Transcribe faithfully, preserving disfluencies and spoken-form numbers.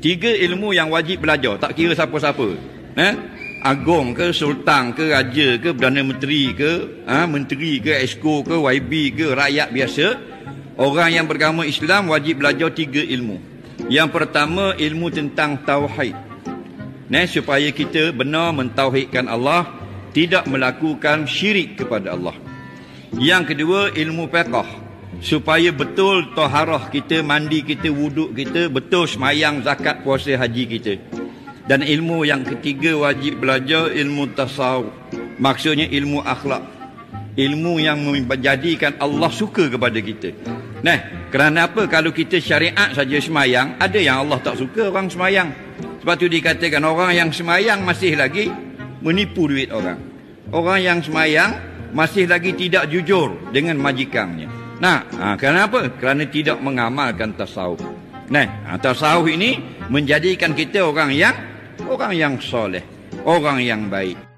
Tiga ilmu yang wajib belajar, tak kira siapa-siapa. Eh? Agong ke, sultan ke, raja ke, Perdana Menteri ke, ha? Menteri ke, Exco ke, Y B ke, rakyat biasa. Orang yang beragama Islam wajib belajar tiga ilmu. Yang pertama, ilmu tentang Tauhid. Nah, supaya kita benar mentauhidkan Allah, tidak melakukan syirik kepada Allah. Yang kedua, ilmu Fekah. Supaya betul taharah kita, mandi kita, wuduk kita, betul semayang, zakat, puasa, haji kita. Dan ilmu yang ketiga wajib belajar, ilmu tasawwuf. Maksudnya ilmu akhlak. Ilmu yang menjadikan Allah suka kepada kita. Nah, kerana apa? Kalau kita syariat saja semayang, ada yang Allah tak suka orang semayang. Sebab tu dikatakan orang yang semayang masih lagi menipu duit orang. Orang yang semayang masih lagi tidak jujur dengan majikannya. Nah, ha, kerana apa? Kerana tidak mengamalkan tasawuf. Nah, ha, tasawuf ini menjadikan kita orang yang orang yang soleh, orang yang baik.